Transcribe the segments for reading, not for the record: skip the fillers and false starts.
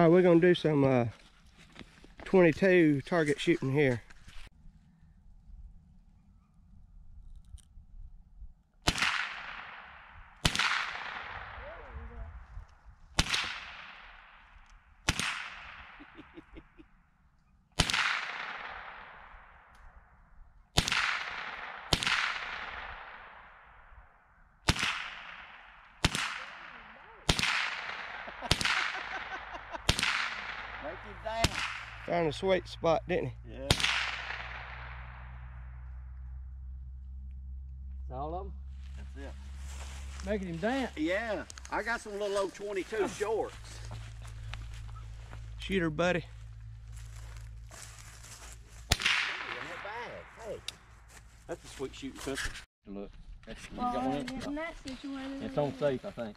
All right, we're gonna do some 22 target shooting here. Found a sweet spot, didn't he? Yeah. That's all of them? That's it. Making him dance? Yeah. I got some little old 22 shorts. Shoot her, buddy. Hey, that's a sweet shooting pistol. Look. That's, you got one in that situation. It's on safe, I think.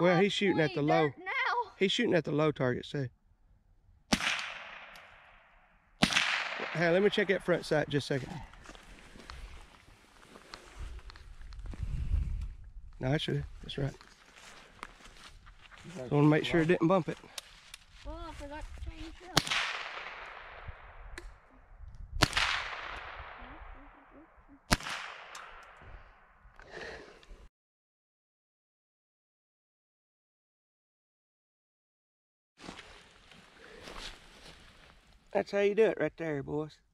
Well, he's shooting at the low. He's shooting at the low target, too. Hey, let me check that front sight just a second. No, actually, that's right. I want to make sure it didn't bump it. Well, I forgot to change it up. That's how you do it right there, boys.